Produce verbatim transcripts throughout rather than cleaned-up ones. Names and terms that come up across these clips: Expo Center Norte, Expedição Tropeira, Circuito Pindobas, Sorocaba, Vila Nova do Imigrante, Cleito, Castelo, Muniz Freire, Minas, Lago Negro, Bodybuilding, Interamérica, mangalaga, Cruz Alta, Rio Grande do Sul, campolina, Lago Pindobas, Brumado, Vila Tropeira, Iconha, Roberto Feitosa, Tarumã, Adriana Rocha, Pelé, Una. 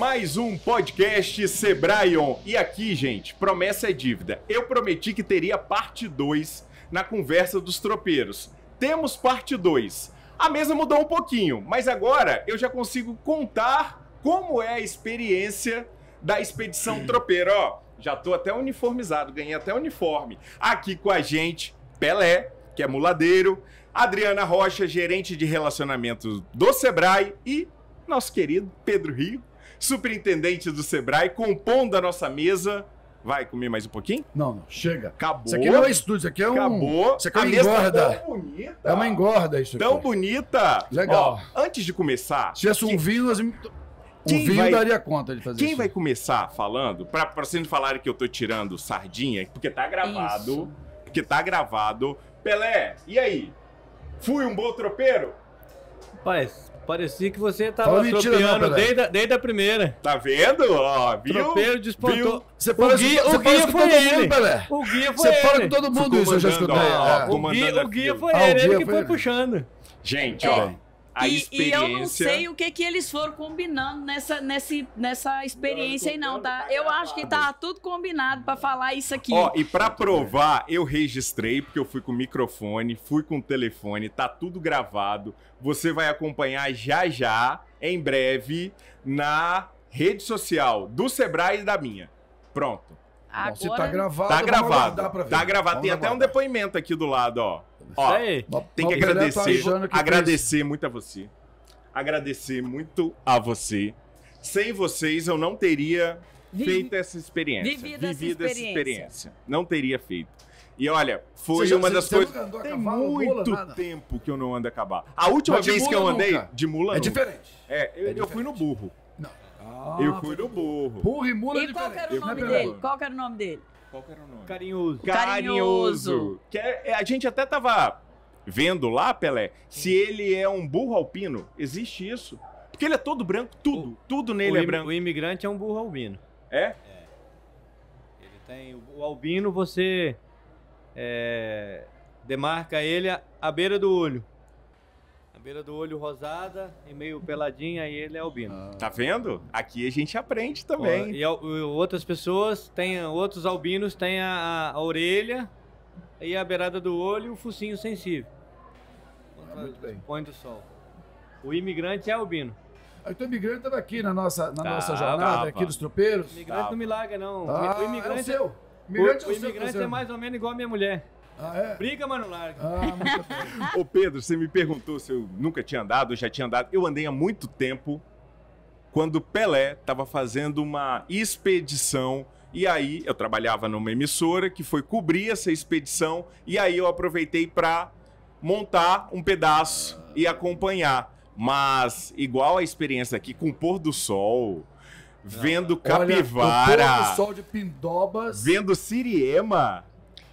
mais um podcast Sebrae ON. E aqui, gente, promessa é dívida. Eu prometi que teria parte dois na conversa dos tropeiros. Temos parte dois. A mesa mudou um pouquinho, mas agora eu já consigo contar como é a experiência da Expedição Tropeira. Ó, já tô até uniformizado, ganhei até uniforme. Aqui com a gente, Pelé, que é muladeiro, Adriana Rocha, gerente de relacionamentos do Sebrae, e nosso querido Pedro Rio, superintendente do Sebrae, compondo a nossa mesa. Vai comer mais um pouquinho? Não, não. Chega. Acabou. Isso aqui não é estúdio, isso aqui é um... Acabou. Isso aqui é uma engorda. Tão bonita. É uma engorda isso aqui. Tão bonita. Legal. Ó, antes de começar... Se tivesse um vinho, nós... um vinho vai... daria conta de fazer quem isso. Quem vai começar falando, para vocês não falarem que eu tô tirando sardinha, porque tá gravado, isso. porque tá gravado. Pelé, e aí? Fui um bom tropeiro? Rapaz... Parecia que você tava tropeando desde, desde a primeira. Tá vendo? Ó, viu? Tropeiro despontou. Você fala o guia, o guia foi ele. O guia foi ele. Você fala com todo mundo isso, eu já escutei. Ó, ó, o guia, o guia foi ah, ele, ele que foi, foi puxando. Gente, é. ó. A e, experiência... e eu não sei o que que eles foram combinando nessa, nessa, nessa experiência aí não, tá? Eu acho que tá tudo combinado para falar isso aqui. Ó, e para provar, eu registrei, porque eu fui com o microfone, fui com o telefone, tá tudo gravado. Você vai acompanhar já já, em breve, na rede social do Sebrae e da minha. Pronto. Agora... Bom, se tá gravado, tá gravado, ver. tá gravado. Tem vamos até guardar. um depoimento aqui do lado, ó. Ó, Sei. tem que agradecer, que agradecer fez. muito a você, agradecer muito a você. Sem vocês eu não teria Vivi... feito essa experiência, vivido essa experiência. experiência, não teria feito. E olha, foi já, uma das coisas. Tem muito mula, tempo que eu não ando a cavalo. A última Mas vez que eu andei nunca. de mula, é nunca. diferente. É, eu, é diferente. eu fui no burro. Não. Ah, eu fui no burro. Burro e mula. E é qual, era o nome dele? qual era o nome dele? Qual que era o nome? Carinhoso. Carinhoso. Que é, a gente até tava vendo lá, Pelé, se ele é um burro alpino. Existe isso? Porque ele é todo branco, tudo. O, tudo nele é im, branco. O imigrante é um burro albino. É? É. Ele tem... O, o albino, você é, demarca ele à beira do olho. À beira do olho rosada e meio peladinha, e ele é albino. Ah. Tá vendo? Aqui a gente aprende também. E, e outras pessoas, têm, outros albinos têm a, a orelha e a beirada do olho e o focinho sensível. Ah, muito bem. Põe do sol. O imigrante é albino. Então o imigrante estava aqui na nossa, na tá, nossa jornada, tava. aqui dos tropeiros. O imigrante tava. não me larga, não. Tá, o imigrante é o seu. O imigrante, o, é, o o imigrante é mais ou menos igual a minha mulher. Ah, é? Briga, mas não larga. Ah, Ô Pedro, você me perguntou se eu nunca tinha andado, eu já tinha andado. Eu andei há muito tempo, quando Pelé estava fazendo uma expedição. E aí eu trabalhava numa emissora que foi cobrir essa expedição. E aí eu aproveitei para montar um pedaço ah. e acompanhar. Mas igual a experiência aqui com o pôr do sol... Vendo não, capivara... Olha, o pôr do sol de Pindobas... Vendo siriema...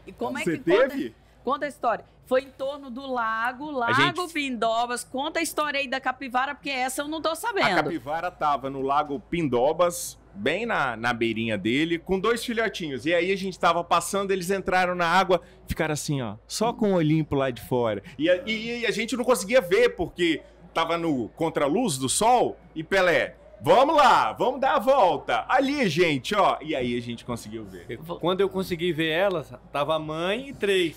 E como Você é que teve? Conta, conta a história. Foi em torno do lago, Lago gente... Pindobas. Conta a história aí da capivara, porque essa eu não tô sabendo. A capivara tava no Lago Pindobas, bem na, na beirinha dele, com dois filhotinhos. E aí a gente tava passando, eles entraram na água, ficaram assim, ó, só com o olhinho pro lado de fora. E a, e, e a gente não conseguia ver, porque tava no contraluz do sol. E Pelé, vamos lá, vamos dar a volta. Ali, gente, ó. E aí a gente conseguiu ver. Quando eu consegui ver elas, tava a mãe e três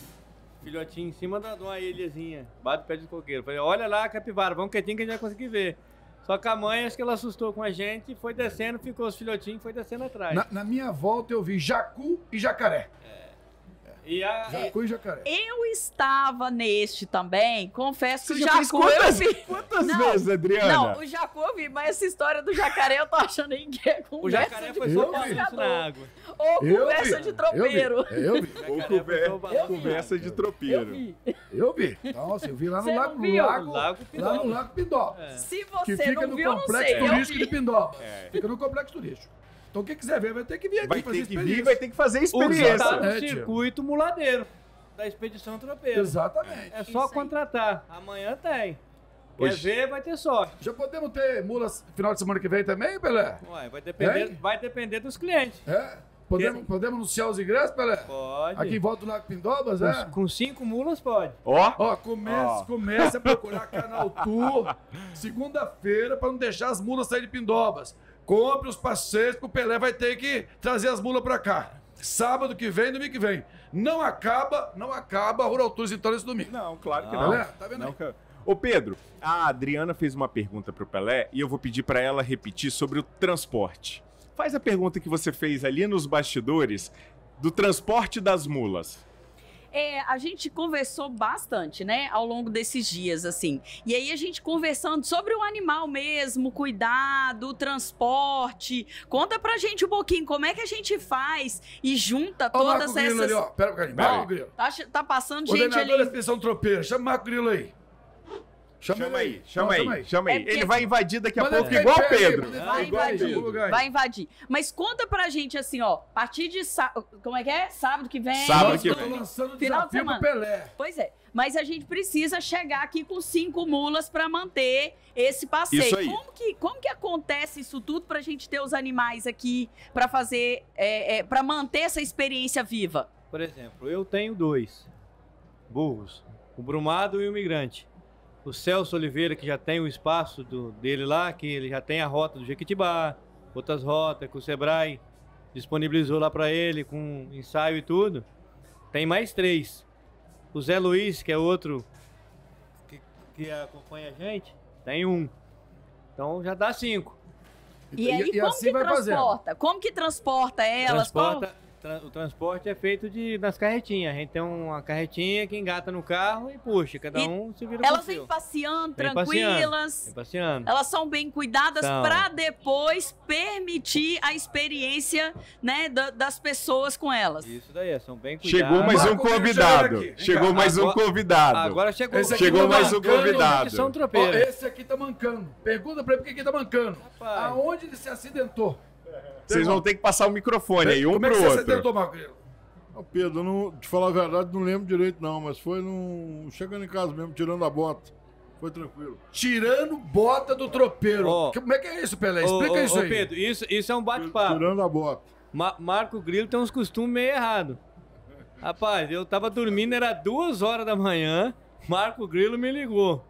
filhotinhos em cima de uma ilhazinha, bate o pé de coqueiro. Falei, olha lá, capivara, vamos quietinho que a gente vai conseguir ver. Só que a mãe, acho que ela assustou com a gente, foi descendo, ficou os filhotinhos, foi descendo atrás. Na, na minha volta eu vi jacu e jacaré. É. E a... Jacu e jacaré. Eu estava neste também, confesso que o jacu quantas, eu vi. Quantas não, vezes, Adriana? Não, o jacu eu vi, mas essa história do jacaré eu tô achando em que é conversa. O jacaré foi só balanço na água. Ou eu conversa vi. de tropeiro. Eu vi. Ou conversa de tropeiro. Eu vi. Nossa, eu vi lá no Você Lago Lago, Lago Lá no Lago Pindobas. É. Se você que fica não no viu, complexo não sei, turístico de Pindobas. É. Fica no complexo turístico. Então quem quiser ver vai ter que vir aqui vai fazer ter que vir, vai ter que fazer experiência. Tá no circuito muladeiro da Expedição Tropeira. Exatamente. É só contratar. Amanhã tem. Quer ver, vai ter sorte. Já podemos ter mulas final de semana que vem também, Pelé? Ué, vai depender, vai depender dos clientes. É? Podemos, podemos anunciar os ingressos, Pelé? Pode. Aqui em volta do Lago Pindobas, é? Com cinco mulas, pode. Ó, oh. oh, comece, oh. comece a procurar Canal Tour segunda-feira para não deixar as mulas saírem de Pindobas. Compre os passeios, porque o Pelé vai ter que trazer as mulas para cá. Sábado que vem, domingo que vem. Não acaba, não acaba a Rural Tours então esse domingo. Não, claro que não. não. Tá vendo aí? Não. Ô Pedro, a Adriana fez uma pergunta para o Pelé e eu vou pedir para ela repetir sobre o transporte. Faz a pergunta que você fez ali nos bastidores do transporte das mulas. É, a gente conversou bastante, né, ao longo desses dias, assim. E aí a gente conversando sobre o animal mesmo, cuidado, transporte. Conta pra gente um pouquinho como é que a gente faz e junta todas essas... Ó o Marco Grilo ali, ó. Pera um pouquinho, Marco Grilo. Tá, tá passando gente ali. O coordenador da Expedição Tropeira, chama o Marco Grilo aí. Chama, chama, aí, aí, chama, aí, chama aí, chama aí. É porque... Ele vai invadir daqui a mas pouco, é, igual o Pedro. Vai invadir, vai invadir. Mas conta pra gente assim, ó, a partir de sábado, como é que é? Sábado que vem. Sábado que vem. Lançando final de semana. Pelé. Pois é, mas a gente precisa chegar aqui com cinco mulas pra manter esse passeio. Isso aí. Como que, como que acontece isso tudo pra gente ter os animais aqui pra fazer, é, é, pra manter essa experiência viva? Por exemplo, eu tenho dois burros, o Brumado e o Migrante. O Celso Oliveira, que já tem o espaço do, dele lá, que ele já tem a rota do Jequitibá, outras rotas que o Sebrae disponibilizou lá para ele, com ensaio e tudo. Tem mais três. O Zé Luiz, que é outro que, que acompanha a gente, tem um. Então já dá cinco. E, e aí e como assim que vai transporta? Fazendo. Como que transporta elas? Transporta, como... tra o transporte é feito de, nas carretinhas. A gente tem uma carretinha que engata no carro e puxa. Cada e um se vira. Elas vêm passeando, vem tranquilas. Vem passeando. Elas são bem cuidadas então, para depois permitir a experiência, né, da, das pessoas com elas. Isso daí, são bem cuidadas. Chegou mais um convidado. Chegou mais um convidado. Agora chegou. Chegou mais um convidado. Esse aqui tá mancando. Pergunta para ele por que ele tá mancando. Rapaz. Aonde ele se acidentou? Vocês vão ter que passar o microfone aí, um pro outro. Como é que você tentou, Marco Grilo? Não, Pedro, não, te falar a verdade, não lembro direito não, mas foi num, chegando em casa mesmo, tirando a bota. Foi tranquilo. Tirando bota do tropeiro. Oh. Como é que é isso, Pelé? Explica oh, oh, isso oh, aí. Pedro, isso, isso é um bate-papo. Tirando a bota. Ma Marco Grilo tem uns costumes meio errados. Rapaz, eu tava dormindo, era duas horas da manhã, Marco Grilo me ligou.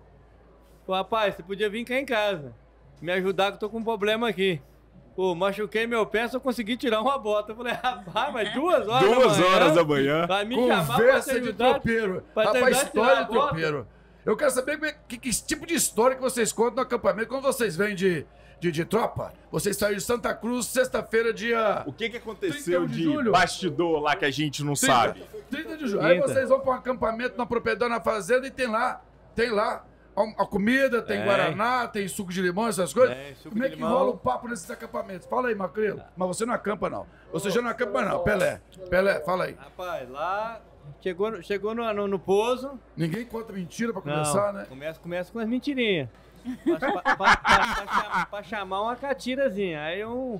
Pô, rapaz, você podia vir cá em casa, me ajudar que eu tô com um problema aqui. Pô, machuquei meu pé, só consegui tirar uma bota. Eu falei, rapaz, mas duas horas duas da manhã. Duas horas da manhã. Vai me chamar pra te ajudar, de tropeiro. Rapaz, história de tropeiro. Eu quero saber que, que tipo de história que vocês contam no acampamento quando vocês vêm de, de, de tropa. Vocês saíram de Santa Cruz, sexta-feira, dia... O que que aconteceu de, de bastidor lá que a gente não sabe? trinta de julho. Aí vocês vão pra um acampamento na propriedade, na fazenda e tem lá, tem lá. A comida, tem é. Guaraná, tem suco de limão, essas coisas. É, como é que rola o papo nesses acampamentos? Fala aí, Marco Grilo. Mas você não acampa, não. Você oh, já não acampa, não. Pelé. Pelé, fala aí. Rapaz, lá chegou, chegou no, no, no pouso. Ninguém conta mentira pra começar, não, né? Começa, começa com as mentirinhas. pra, pra, pra, pra, pra chamar uma catirazinha. Aí um,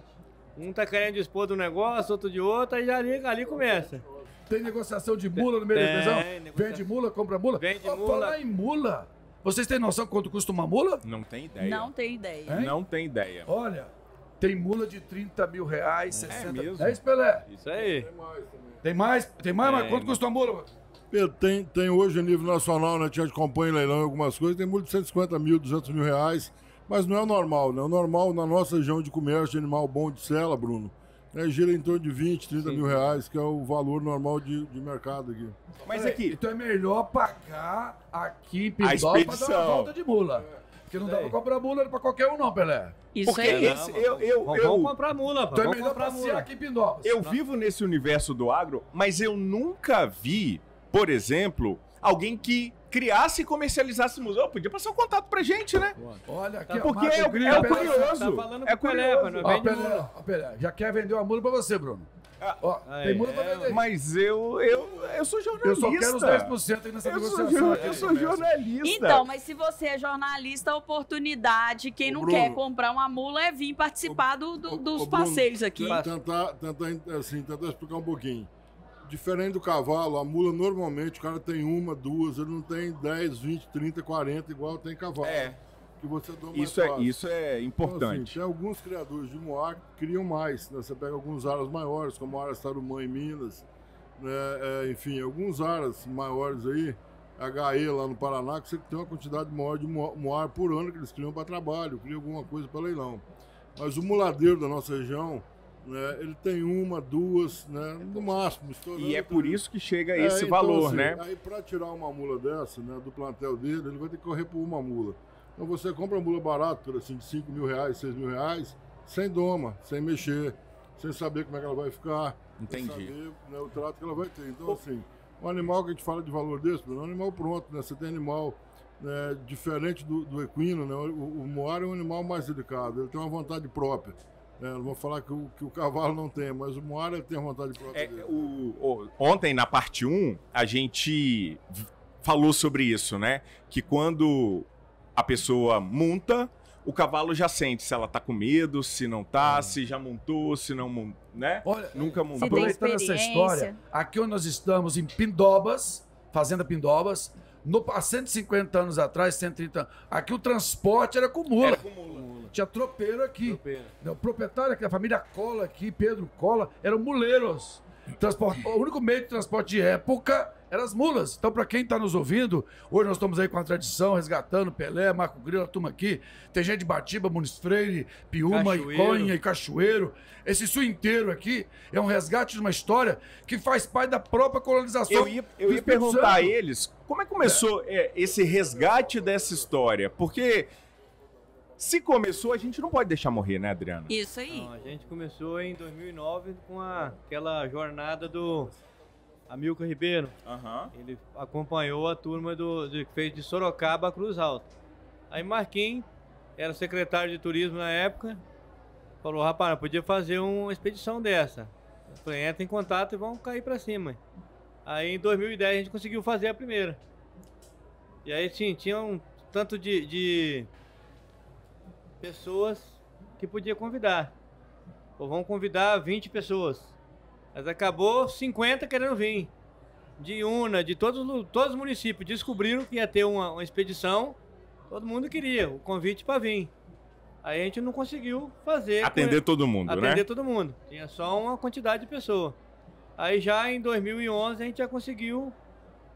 um tá querendo dispor de um negócio, outro de outro, aí já ali, ali começa. Tem negociação de mula no meio tem, da divisão? Vende mula, compra mula? Vende oh, mula. Fala em mula. Vocês têm noção de quanto custa uma mula? Não tem ideia. Não tem ideia. Hein? Não tem ideia. Olha, tem mula de trinta mil reais, sessenta... É mesmo? É isso, Pelé? Isso aí. Tem mais também. Tem mais? Tem mais? É, mas quanto não... custa uma mula? Pedro, tem, tem hoje a nível nacional, né? A gente acompanha em leilão algumas coisas. Tem mula de cento e cinquenta mil, duzentos mil reais. Mas não é o normal, né? O normal na nossa região de comércio de animal bom de sela, Bruno, né, gira em torno de vinte, trinta Sim. mil reais, que é o valor normal de, de mercado aqui. Mas aqui... Então é melhor pagar aqui em Pindobas pra dar uma volta de mula. É. Porque não dá pra comprar mula pra qualquer um não, Pelé. Isso porque aí. Esse, eu, eu, vamos, eu, vamos comprar mula. Então vamos é melhor passear aqui em Pindobas. Eu não. vivo nesse universo do agro, mas eu nunca vi, por exemplo, alguém que criasse e comercializasse museu, podia passar um contato pra gente, né? Olha aqui, porque é, Grilo, é, é curioso. Tá falando é curioso. Pelé, ó, Pelé, ó, Pelé, já quer vender uma mula pra você, Bruno. Ah, ó, aí, tem mula pra vender. É, mas eu, eu, eu sou jornalista. Eu só quero os dez por cento aí nessa eu negociação. Sou, eu é, sou jornalista. Então, mas se você é jornalista, a oportunidade, quem o não Bruno, quer comprar uma mula é vir participar o, do, o, dos o passeios Bruno, aqui. Tentar, tentar, assim, tentar explicar um pouquinho. Diferente do cavalo, a mula normalmente o cara tem uma, duas, ele não tem dez, vinte, trinta, quarenta, igual tem cavalo. É. Que você dá mais isso, é, isso é importante. Então, assim, tem alguns criadores de Moá que criam mais, né? Você pega alguns aras maiores, como a área Tarumã em Minas, né? É, enfim, alguns aras maiores aí, agá e lá no Paraná, que você tem uma quantidade maior de moar por ano que eles criam para trabalho, criam alguma coisa para leilão. Mas o muladeiro da nossa região, né, ele tem uma, duas, né, no máximo. E é por isso que chega a é, esse então, valor, assim, né? Aí para tirar uma mula dessa, né, do plantel dele, ele vai ter que correr por uma mula. Então você compra uma mula barata, assim, de cinco mil reais, seis mil reais, sem doma, sem mexer, sem saber como é que ela vai ficar. Entendi. Sem saber, né, o trato que ela vai ter. Então, assim, um animal que a gente fala de valor desse, é um animal pronto, né? Você tem animal... É, diferente do, do equino, né? o, o moara é um animal mais delicado, ele tem uma vontade própria. É, não vou falar que o, que o cavalo não tem, mas o moara tem a vontade própria é, dele. O, o, ontem, na parte um, a gente falou sobre isso, né? Que quando a pessoa monta, o cavalo já sente se ela tá com medo, se não tá, ah. se já montou, se não montou, né? Olha, nunca montou. Aproveitando essa história, aqui onde nós estamos, em Pindobas, Fazenda Pindobas, No, há cento e cinquenta anos atrás, cento e trinta anos, aqui o transporte era com mula. Era com mula. Tinha tropeiro aqui. Tropeiro. O proprietário aqui, a família Cola aqui, Pedro Cola, eram muleiros. Transporte, o único meio de transporte de época eram as mulas. Então, para quem está nos ouvindo, hoje nós estamos aí com a tradição, resgatando Pelé, Marco Grilo, a turma aqui. Tem gente de Batiba, Muniz Freire, Piuma, Iconha e Cachoeiro. Esse sul inteiro aqui é um resgate de uma história que faz parte da própria colonização. Eu ia, eu ia perguntar a eles como é que começou é. esse resgate dessa história, porque... Se começou, a gente não pode deixar morrer, né, Adriana? Isso aí. Não, a gente começou em dois mil e nove com a, aquela jornada do Amilcar Ribeiro. Uhum. Ele acompanhou a turma do, do que fez de Sorocaba a Cruz Alta. Aí Marquinhos, era secretário de turismo na época, falou, rapaz, podia fazer uma expedição dessa. Eu falei, entra em contato e vão cair pra cima. Aí em dois mil e dez a gente conseguiu fazer a primeira. E aí sim, tinha um tanto de... de pessoas que podia convidar. Ou vão convidar vinte pessoas. Mas acabou cinquenta querendo vir. De Una, de todos, todos os municípios. Descobriram que ia ter uma, uma expedição. Todo mundo queria o convite para vir. Aí a gente não conseguiu fazer. Atender com... todo mundo, Atender né? Atender todo mundo. Tinha só uma quantidade de pessoas. Aí já em dois mil e onze a gente já conseguiu...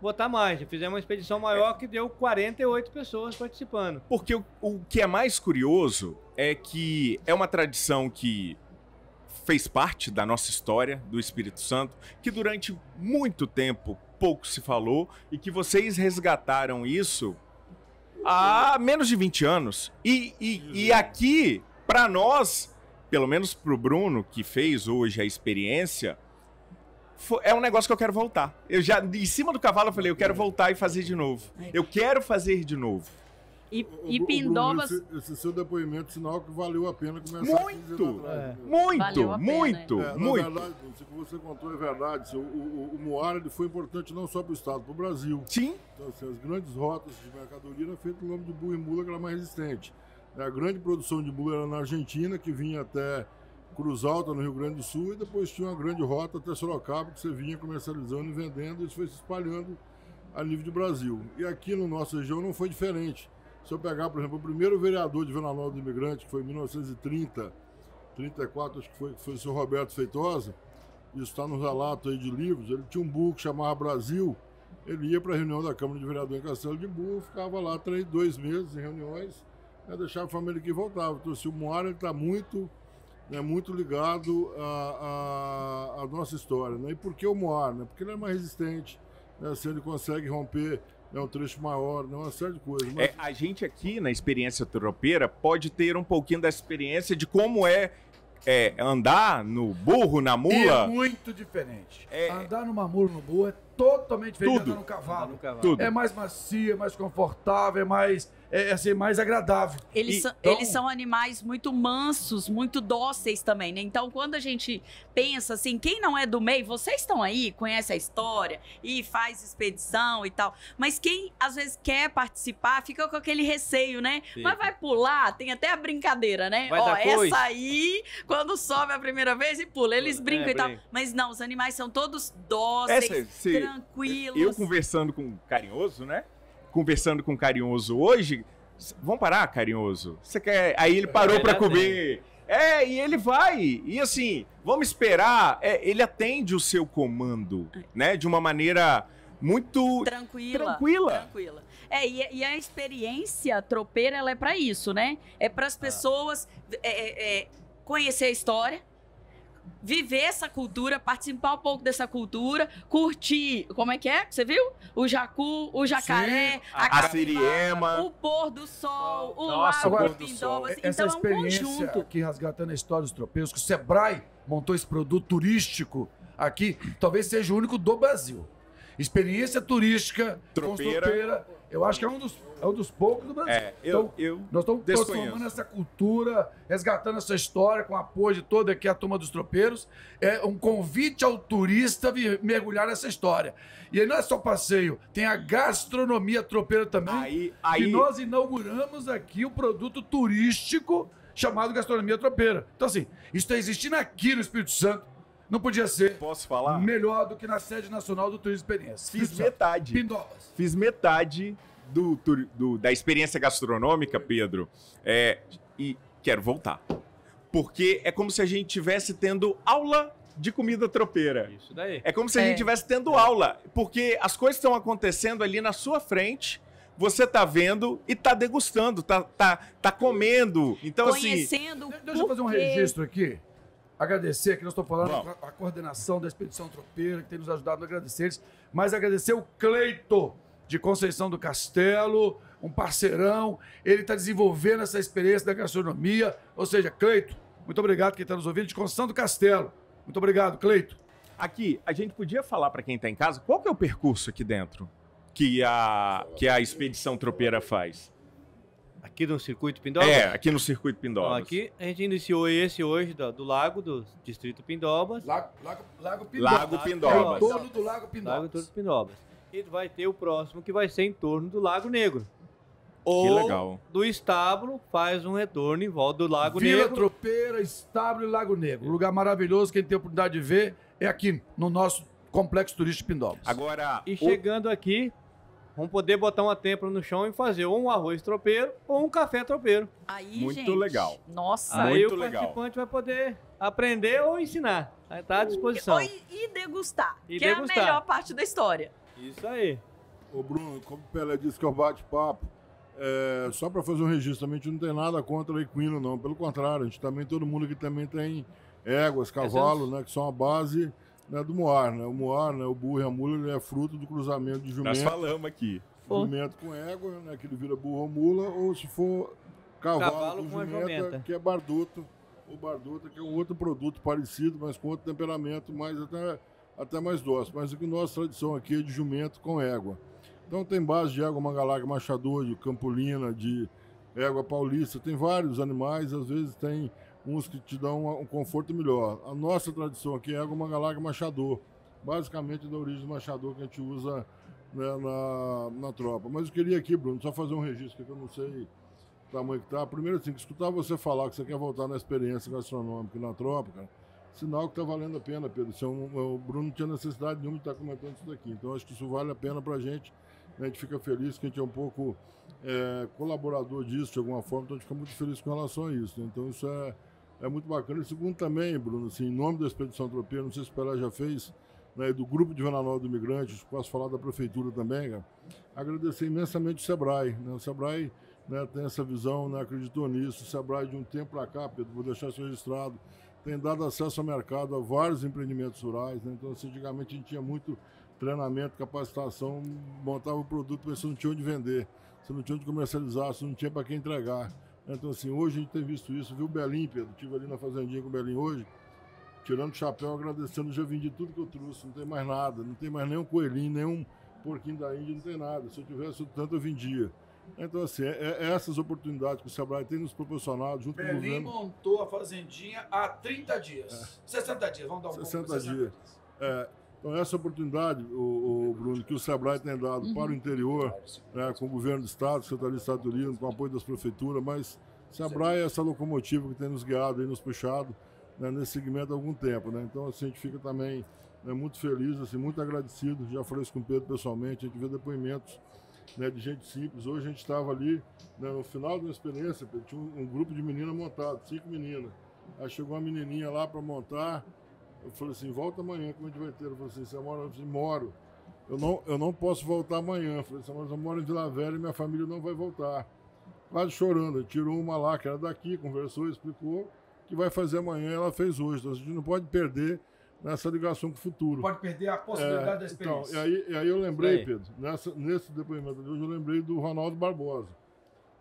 botar mais, fizemos uma expedição maior que deu quarenta e oito pessoas participando. Porque o, o que é mais curioso é que é uma tradição que fez parte da nossa história do Espírito Santo, que durante muito tempo pouco se falou e que vocês resgataram isso há menos de vinte anos. E, e, e aqui, para nós, pelo menos para o Bruno, que fez hoje a experiência... É um negócio que eu quero voltar. Eu já, em cima do cavalo, eu falei, eu quero voltar e fazer de novo. Eu quero fazer de novo. E, e Pindobas... Bruno, esse, esse seu depoimento, sinal que valeu a pena começar muito, a atrás, é. Muito, muito, pena, é, muito. Na verdade, o que você contou é verdade. Assim, o, o, o moara ele foi importante não só para o Estado, para o Brasil. Sim. Então, assim, as grandes rotas de mercadoria eram feitas no nome de burro e mula, que era mais resistente. A grande produção de mula era na Argentina, que vinha até... Cruz Alta, no Rio Grande do Sul, e depois tinha uma grande rota até Sorocaba, que você vinha comercializando e vendendo, e isso foi se espalhando a nível de Brasil. E aqui na nossa região não foi diferente. Se eu pegar, por exemplo, o primeiro vereador de Vila Nova do Imigrante, que foi em mil novecentos e trinta, trinta e quatro, acho que foi, foi o senhor Roberto Feitosa, isso está no relato aí de livros, ele tinha um burro que chamava Brasil, ele ia para a reunião da Câmara de Vereador em Castelo de Burro, ficava lá três, dois meses em reuniões, né, deixava a família aqui e voltava. Então, assim, o Moara está muito... é muito ligado à nossa história, né? E por que o moar, né? Porque ele é mais resistente, né? Assim, ele consegue romper, né, um trecho maior, né? Uma série de coisas. Mas... É, a gente aqui na experiência tropeira pode ter um pouquinho da experiência de como é, é andar no burro, na mula. É muito diferente. É... Andar numa mula, no burro é totalmente diferente de andar no cavalo. Andar no cavalo. Tudo. É mais macio, é mais confortável, é mais... é assim, mais agradável. Eles, e, são, então... eles são animais muito mansos, muito dóceis também, né? Então, quando a gente pensa assim, quem não é do meio, vocês estão aí, conhece a história e faz expedição e tal. Mas quem, às vezes, quer participar, fica com aquele receio, né? Sim. Mas vai pular, tem até a brincadeira, né? Vai Ó, essa coisa. Aí, quando sobe a primeira vez e pula, eles brincam é, e tal. Brinca. Mas não, os animais são todos dóceis, essa, se... tranquilos. Eu conversando com o Carinhoso, né? Conversando com o Carinhoso hoje, vamos parar, Carinhoso? Você quer? Aí ele parou para comer. É, e ele vai. E assim, vamos esperar. É, ele atende o seu comando, né? De uma maneira muito tranquila. Tranquila. tranquila. É, e, e a experiência tropeira, ela é para isso, né? É para as pessoas ah. é, é, conhecer a história, viver essa cultura, participar um pouco dessa cultura, curtir, como é que é? Você viu? O jacu, o jacaré, sim, a, a capivara, siriema, o pôr do sol, o Nossa, lago, o Pindobas. Então é um conjunto. Aqui resgatando a história dos tropeiros, que o Sebrae montou esse produto turístico aqui, talvez seja o único do Brasil. Experiência turística, tropeira, tropeira eu acho que é um dos, é um dos poucos do Brasil. É, eu, então, eu nós estamos transformando essa cultura, resgatando essa história com o apoio de toda aqui a turma dos tropeiros. É um convite ao turista vir, mergulhar nessa história. E aí não é só passeio, tem a gastronomia tropeira também. Aí, aí... E nós inauguramos aqui o produto turístico chamado gastronomia tropeira. Então assim, isso está existindo aqui no Espírito Santo. Não podia ser Posso falar? melhor do que na sede nacional do Turismo Experiência. Fiz Espírito metade. Pindobas. Fiz metade do, do, da experiência gastronômica, Pedro. É, e quero voltar. Porque é como se a gente estivesse tendo aula de comida tropeira. Isso daí. É como se a gente estivesse é. tendo aula. Porque as coisas estão acontecendo ali na sua frente. Você tá vendo e tá degustando, tá, tá, tá comendo. Então, Conhecendo assim. Deixa porque... eu fazer um registro aqui. Agradecer, que nós estamos falando Bom. a coordenação da Expedição Tropeira, que tem nos ajudado a agradecer eles, mas agradecer o Cleito, de Conceição do Castelo, um parceirão, ele está desenvolvendo essa experiência da gastronomia, ou seja, Cleito, muito obrigado quem está nos ouvindo, de Conceição do Castelo, muito obrigado, Cleito. Aqui, a gente podia falar para quem está em casa, qual que é o percurso aqui dentro que a, que a Expedição Tropeira faz? Aqui no Circuito Pindobas? É, aqui no Circuito Pindobas. Aqui a gente iniciou esse hoje do, do Lago, do Distrito Pindobas. Lago, lago, lago Pindobas. Lago Pindobas. É em torno do Lago Pindobas. Lago Tours Pindobas. E vai ter o próximo que vai ser em torno do Lago Negro. Ou que legal. Do estábulo faz um retorno em volta do Lago Vila Negro. Vila Tropeira, estábulo e Lago Negro. Um lugar maravilhoso, quem tem a oportunidade de ver é aqui, no nosso Complexo Turístico Pindobas. Agora, e chegando o... aqui... Vamos poder botar uma têmpora no chão e fazer ou um arroz tropeiro ou um café tropeiro. Aí, Muito gente, legal. Nossa. Aí Muito o participante legal. vai poder aprender ou ensinar. Está à disposição. E, e degustar, e que degustar. é a melhor parte da história. Isso aí. Ô Bruno, como o Pelé disse que é o bate-papo, é, só para fazer um registro, também a gente não tem nada contra o equino, não. Pelo contrário, a gente também, todo mundo aqui também tem éguas, cavalos, né, que são a base... Né, do moar, né? O moar, né? O burro e a mula, ele é fruto do cruzamento de jumento. Nós falamos aqui. Jumento com égua, né? Que ele vira burro ou mula, ou se for cavalo, cavalo com, com jumenta, jumenta, que é barduto. O barduto, que é um outro produto parecido, mas com outro temperamento, mais até, até mais dócil. Mas o que nossa tradição aqui é de jumento com égua. Então tem base de égua mangalaga, machador, de campolina, de égua paulista. Tem vários animais, às vezes tem... uns que te dão um conforto melhor. A nossa tradição aqui é a mangalaga machador, basicamente da origem do machador que a gente usa, né, na, na tropa. Mas eu queria aqui, Bruno, só fazer um registro que eu não sei o tamanho que tá. Primeiro assim, escutar você falar que você quer voltar na experiência gastronômica e na tropa, cara, sinal que tá valendo a pena, Pedro. Se eu, eu, o Bruno não tinha necessidade nenhuma de estar comentando isso daqui, então acho que isso vale a pena pra gente. A gente fica feliz que a gente é um pouco é, colaborador disso de alguma forma, então a gente fica muito feliz com relação a isso, né? Então isso é É muito bacana. E segundo também, Bruno, assim, em nome da Expedição Tropeira, não sei se o Pelé já fez, né, do Grupo de Vila Nova do Imigrante, posso falar da Prefeitura também, cara, agradecer imensamente o Sebrae, né? O Sebrae, né, tem essa visão, né, acreditou nisso. O Sebrae, de um tempo para cá, Pedro, vou deixar isso registrado, tem dado acesso ao mercado a vários empreendimentos rurais, né? Então, assim, antigamente a gente tinha muito treinamento, capacitação, montava o produto, mas você não tinha onde vender, você não tinha onde comercializar, você não tinha para quem entregar. Então, assim, hoje a gente tem visto isso, viu o Belim, Pedro? Estive ali na Fazendinha com o Belim hoje, tirando o chapéu, agradecendo, já vendi tudo que eu trouxe, não tem mais nada, não tem mais nenhum coelhinho, nenhum porquinho da Índia, não tem nada. Se eu tivesse o tanto, eu vendia. Então, assim, é, é essas oportunidades que o Sebrae tem nos proporcionado junto Belim com o governo. Belim montou a Fazendinha há trinta dias, é. sessenta dias, vamos dar um pouco. sessenta dias. É. Então, essa oportunidade, o, o Bruno, que o Sebrae tem dado uhum. para o interior, né, com o governo do Estado, Secretaria de Estado de Turismo, com o apoio das prefeituras, mas o Sebrae é essa locomotiva que tem nos guiado, e nos puxado, né, nesse segmento há algum tempo, né? Então, assim, a gente fica também, né, muito feliz, assim, muito agradecido. Já falei isso com o Pedro pessoalmente, a gente vê depoimentos, né, de gente simples. Hoje a gente estava ali, né, no final da experiência, tinha um, um grupo de meninas montado, cinco meninas. Aí chegou uma menininha lá para montar. Eu falei assim, volta amanhã que a gente vai ter. Eu falei assim, você mora? Eu falei, moro. eu não, eu não posso voltar amanhã. Eu falei assim, mas eu moro em Vila Velha e minha família não vai voltar. Quase chorando, ele tirou uma lá que era daqui, conversou, explicou que vai fazer amanhã, ela fez hoje. Então a gente não pode perder nessa ligação com o futuro. Pode perder a possibilidade é, da experiência. Então, e, aí, e aí eu lembrei, aí. Pedro, nessa, nesse depoimento de hoje, eu lembrei do Ronaldo Barbosa,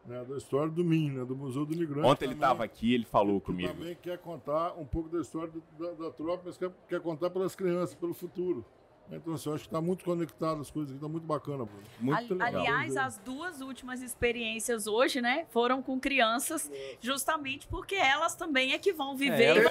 né, da história do M I N, né, do Museu do Imigrante. Ontem ele estava aqui, ele falou comigo. Ele também quer contar um pouco da história do, da, da tropa, mas quer, quer contar pelas crianças, pelo futuro. Então, assim, eu acho que está muito conectado as coisas, está muito bacana. Muito legal. Aliás, as duas últimas experiências hoje, né, foram com crianças, justamente porque elas também é que vão viver é, e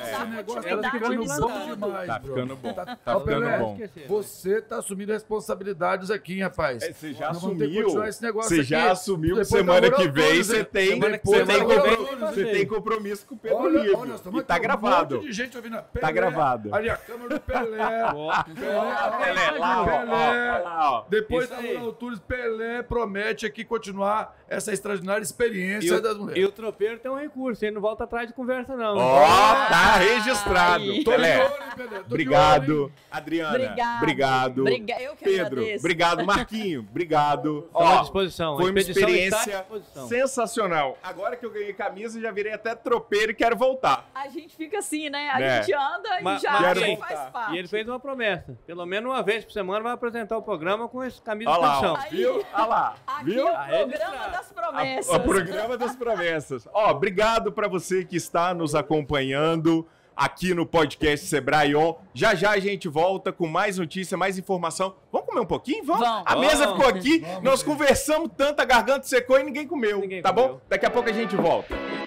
vão é, dar continuidade nisso tudo. Está ficando bom. Tá, tá ficando é, bom. Você está assumindo responsabilidades aqui, rapaz. É, você já Nós assumiu. Você já aqui. assumiu Depois semana que vem você tem, você tem, você tem compromisso com o Pedro Rio. E está gravado. Está gravado. Ali a câmera do Pelé. Pelé. Pelé, lá, Pelé. Ó, lá, ó. Depois da Rural Tours, Pelé promete aqui continuar essa extraordinária experiência eu, das mulheres. E o tropeiro tem um recurso, ele não volta atrás de conversa, não. Ó, oh, tá registrado. Ai. Pelé, olho, Pelé. obrigado. Olho, Adriana, obrigado. obrigado. Briga... Eu que Pedro, agradeço. obrigado. Marquinho, obrigado. Ó, disposição. Foi uma experiência sensacional. Agora que eu ganhei camisa, já virei até tropeiro e quero voltar. A gente fica assim, né? A né? gente anda e mas, já mas faz voltar. parte. E ele fez uma promessa, pelo menos uma vez por semana vai apresentar o programa com esse camisa de produção. Viu? Olha lá. Aqui viu? O programa das promessas. O programa das promessas. Ó, obrigado para você que está nos acompanhando aqui no podcast Sebrae ON. Já já a gente volta com mais notícia, mais informação. Vamos comer um pouquinho? Vamos. Vamos. A mesa ficou aqui, Vamos. nós conversamos tanto, a garganta secou e ninguém comeu. Ninguém tá comeu. bom? Daqui a pouco a gente volta.